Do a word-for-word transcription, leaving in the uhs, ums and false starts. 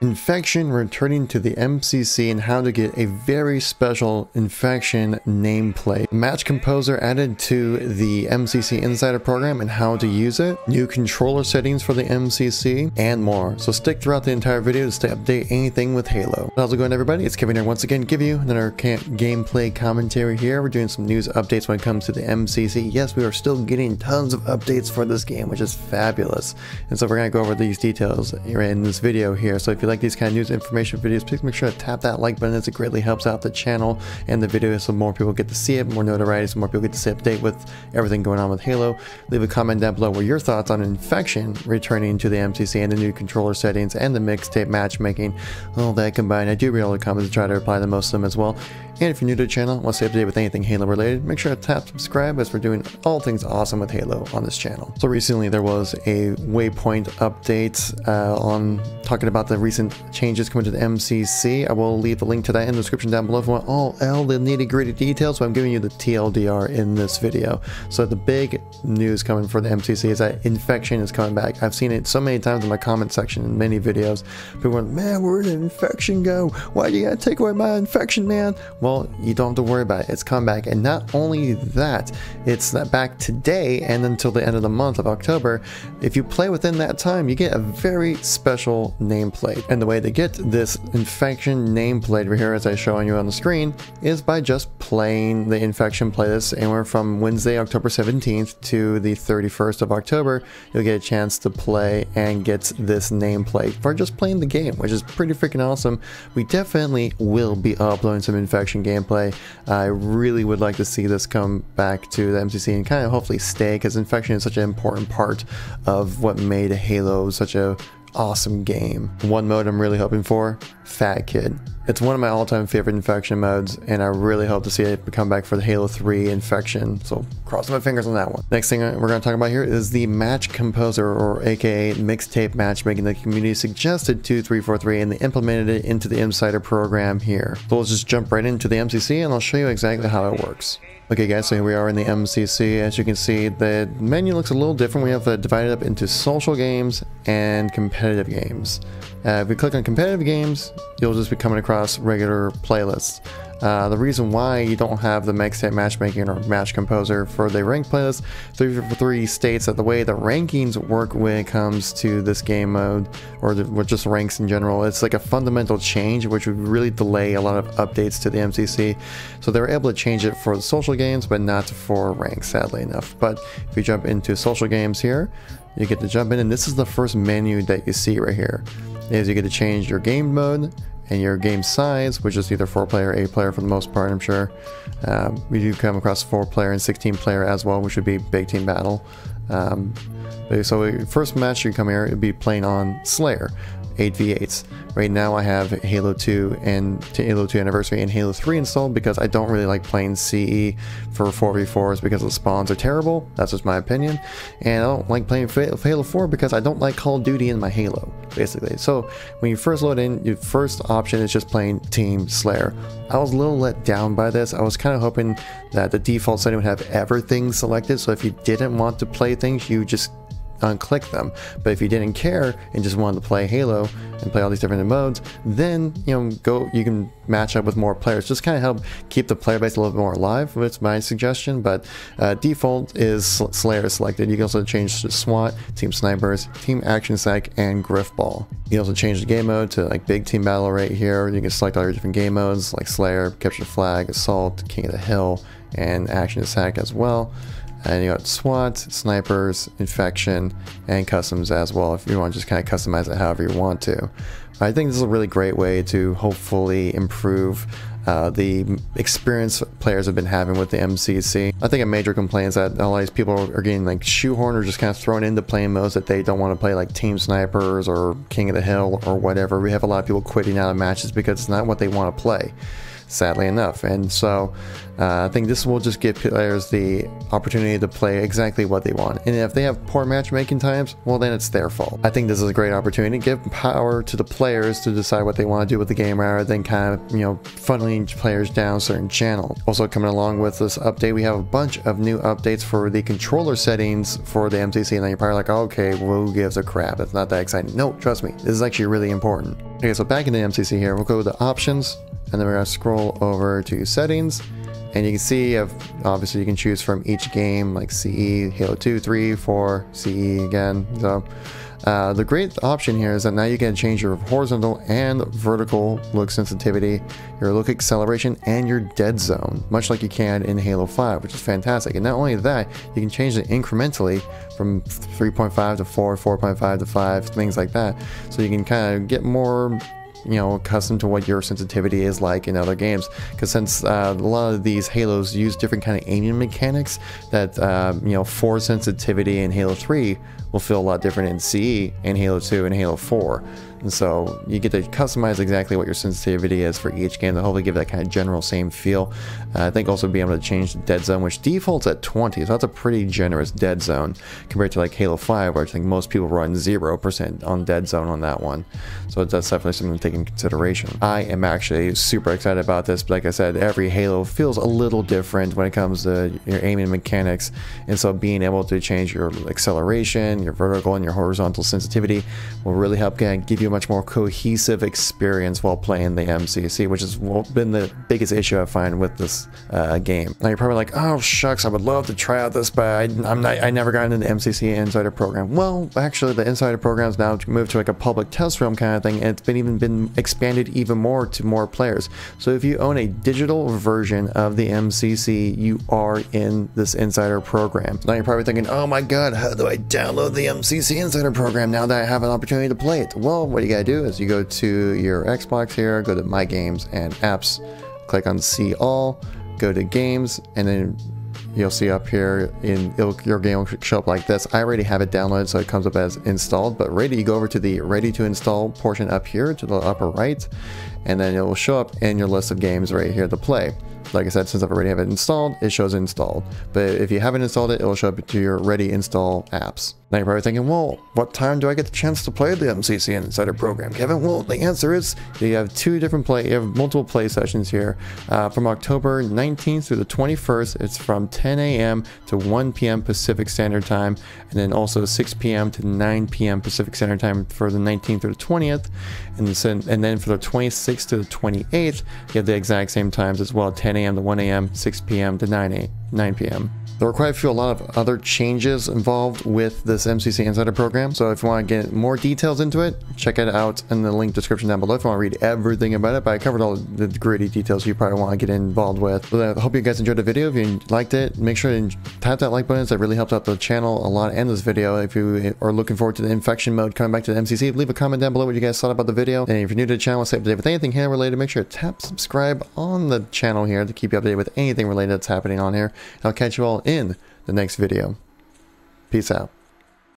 Infection returning to the M C C and how to get a very special Infection nameplate. Match Composer added to the M C C Insider Program and how to use it. New controller settings for the M C C and more. So stick throughout the entire video to stay updated anything with Halo. How's it going, everybody? It's Kevin here once again. Give you another camp gameplay commentary here. We're doing some news updates when it comes to the M C C. Yes, we are still getting tons of updates for this game, which is fabulous. And so we're gonna go over these details in this video here. So if you like these kind of news information videos, please make sure to tap that like button, as it greatly helps out the channel and the video, so more people get to see it, more notoriety, so more people get to stay updated with everything going on with Halo. Leave a comment down below with your thoughts on Infection returning to the M C C and the new controller settings and the mixtape matchmaking, all that combined. I do read all the comments and try to reply to most of them as well. And if you're new to the channel, want to stay updated with anything Halo related, make sure to tap subscribe, as we're doing all things awesome with Halo on this channel. So recently there was a Waypoint update uh, on talking about the recent changes coming to the M C C. I will leave the link to that in the description down below if you want all L the nitty gritty details, but I'm giving you the T L D R in this video. So the big news coming for the M C C is that Infection is coming back. I've seen it so many times in my comment section in many videos. People went, man, where did Infection go? Why do you gotta take away my Infection, man? Well, Well, you don't have to worry about it. It's come back, and not only that, it's back today and until the end of the month of October. If you play within that time, you get a very special nameplate. And the way to get this Infection nameplate over here, as I'm showing you on the screen, is by just playing the Infection playlist anywhere from Wednesday, October seventeenth to the thirty-first of October. You'll get a chance to play and get this nameplate for just playing the game, which is pretty freaking awesome. We definitely will be uploading some Infection gameplay. I really would like to see this come back to the M C C and kind of hopefully stay, because Infection is such an important part of what made Halo such a awesome game. One mode I'm really hoping for, Fat Kid. It's one of my all-time favorite Infection modes, and I really hope to see it come back for the Halo three Infection, so crossing my fingers on that one. Next thing we're going to talk about here is the Match Composer, or aka Mixtape Matchmaking. The community suggested two three four three and they implemented it into the Insider Program here. So let's just jump right into the M C C and I'll show you exactly how it works. Okay guys, so here we are in the M C C. As you can see, the menu looks a little different. We have it divided up into social games and competitive games. Uh, if we click on competitive games, you'll just be coming across regular playlists. Uh, the reason why you don't have the Mixtape Matchmaking or Match Composer for the ranked playlist, three four three states that the way the rankings work when it comes to this game mode, or the, or just ranks in general, it's like a fundamental change which would really delay a lot of updates to the M C C. So they were able to change it for the social games, but not for ranks, sadly enough. But if you jump into social games here, you get to jump in, and this is the first menu that you see right here. Is you get to change your game mode and your game size, which is either four player or eight player for the most part, I'm sure. Um, we do come across four player and sixteen player as well, which would be Big Team Battle. Um, so first match you come here, it would be playing on Slayer, eight v eights. Right now I have Halo two and Halo two Anniversary and Halo three installed because I don't really like playing C E for four v fours because the spawns are terrible. That's just my opinion. And I don't like playing Halo four because I don't like Call of Duty in my Halo, basically. So when you first load in, your first option is just playing Team Slayer. I was a little let down by this. I was kind of hoping that the default setting would have everything selected, so if you didn't want to play things, you just unclick them. But if you didn't care and just wanted to play Halo and play all these different modes, then you know go you can match up with more players, just kind of help keep the player base a little bit more alive. That's my suggestion. But uh, default is Slayer selected. You can also change to SWAT, Team Snipers, Team Action Sack, and Griff Ball. You can also change the game mode to like Big Team Battle right here. You can select all your different game modes like Slayer, Capture Flag, Assault, King of the Hill, and Action Attack as well. And you got SWAT, Snipers, Infection, and Customs as well, if you want to just kind of customize it however you want to. I think this is a really great way to hopefully improve uh, the experience players have been having with the M C C. I think a major complaint is that all these people are getting like shoehorned or just kind of thrown into playing modes that they don't want to play, like Team Snipers or King of the Hill or whatever. We have a lot of people quitting out of matches because it's not what they want to play. sadly enough. And so uh, I think this will just give players the opportunity to play exactly what they want. And if they have poor matchmaking times, well, then it's their fault. I think this is a great opportunity to give power to the players to decide what they want to do with the game rather than kind of, you know, funneling players down certain channels. Also coming along with this update, we have a bunch of new updates for the controller settings for the M C C, and then you're probably like, oh, okay, well, who gives a crap? It's not that exciting. No, trust me, this is actually really important. Okay, so back in the M C C here, we'll go to options, and then we're gonna scroll over to settings, and you can see, if, obviously you can choose from each game, like C E, Halo two, three, four, C E again. So uh, the great option here is that now you can change your horizontal and vertical look sensitivity, your look acceleration, and your dead zone, much like you can in Halo five, which is fantastic. And not only that, you can change it incrementally from three point five to four, four point five to five, things like that. So you can kind of get more, you know, accustomed to what your sensitivity is like in other games, because since uh, a lot of these Halos use different kind of aiming mechanics, that uh, you know, forward sensitivity in Halo three will feel a lot different in C E and Halo two and Halo four, and so you get to customize exactly what your sensitivity is for each game to hopefully give that kind of general same feel. uh, I think also being able to change the dead zone, which defaults at twenty, so that's a pretty generous dead zone compared to like Halo five, where I think most people run zero percent on dead zone on that one. So that's definitely something to take in consideration. I am actually super excited about this, but like I said, every Halo feels a little different when it comes to your aiming mechanics, and so being able to change your acceleration, your vertical and your horizontal sensitivity will really help give you a much more cohesive experience while playing the M C C, which has been the biggest issue I find with this uh, game. Now you're probably like, oh shucks, I would love to try out this, but I, I'm not, I never got into the M C C Insider Program. Well, actually the Insider Program is now moved to like a public test room kind of thing, and it's been even been expanded even more to more players. So if you own a digital version of the M C C, you are in this Insider Program. Now you're probably thinking, oh my god, how do I download the M C C Insider Program now that I have an opportunity to play it? Well, what you gotta do is you go to your Xbox here, go to My Games and Apps, click on See All, go to Games, and then you'll see up here, in it'll, your game will show up like this. I already have it downloaded, so it comes up as installed, but ready, you go over to the ready to install portion up here to the upper right, and then it will show up in your list of games right here to play. Like I said, since I've already have it installed, it shows installed. But if you haven't installed it, it will show up to your ready install apps. Now you're probably thinking, well, what time do I get the chance to play the M C C Insider Program, Kevin? Well, the answer is you have two different play, you have multiple play sessions here. Uh, from October nineteenth through the twenty-first, it's from ten A M to one P M Pacific Standard Time, and then also six P M to nine P M Pacific Standard Time for the nineteenth through the twentieth. And, and then for the twenty-sixth to the twenty-eighth, you have the exact same times as well, ten A M to one A M, six P M to nine P M There were quite a few, a lot of other changes involved with this M C C Insider Program. So if you want to get more details into it, check it out in the link description down below if you want to read everything about it. But I covered all the gritty details you probably want to get involved with. But I hope you guys enjoyed the video. If you liked it, make sure to tap that like button. That really helps out the channel a lot and this video. If you are looking forward to the infection mode coming back to the M C C, leave a comment down below what you guys thought about the video. And if you're new to the channel, stay up to date with anything Halo related, make sure to tap subscribe on the channel here to keep you updated with anything related that's happening on here. And I'll catch you all in the next video. Peace out.